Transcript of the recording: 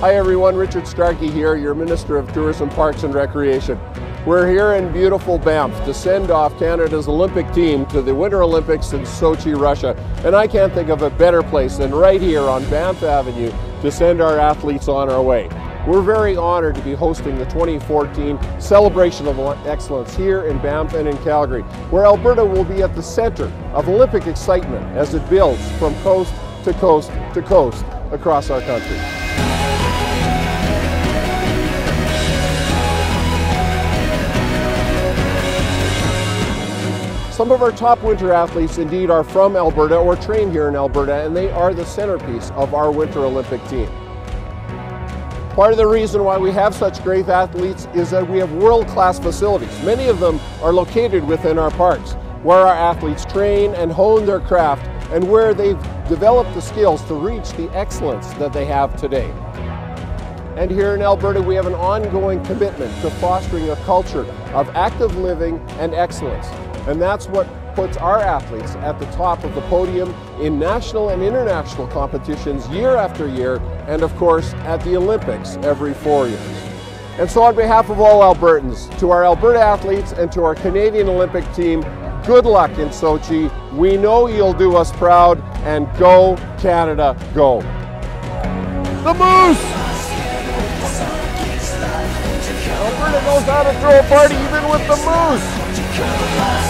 Hi everyone, Richard Starke here, your Minister of Tourism, Parks and Recreation. We're here in beautiful Banff to send off Canada's Olympic team to the Winter Olympics in Sochi, Russia. And I can't think of a better place than right here on Banff Avenue to send our athletes on our way. We're very honored to be hosting the 2014 Celebration of Excellence here in Banff and in Calgary, where Alberta will be at the center of Olympic excitement as it builds from coast to coast to coast across our country. Some of our top winter athletes indeed are from Alberta or trained here in Alberta, and they are the centerpiece of our Winter Olympic team. Part of the reason why we have such great athletes is that we have world-class facilities. Many of them are located within our parks, where our athletes train and hone their craft and where they've developed the skills to reach the excellence that they have today. And here in Alberta, we have an ongoing commitment to fostering a culture of active living and excellence. And that's what puts our athletes at the top of the podium in national and international competitions year after year, and of course at the Olympics every 4 years. And so on behalf of all Albertans, to our Alberta athletes and to our Canadian Olympic team, good luck in Sochi. We know you'll do us proud, and go Canada, go. The Moose! Alberta knows how to throw a party even with the Moose!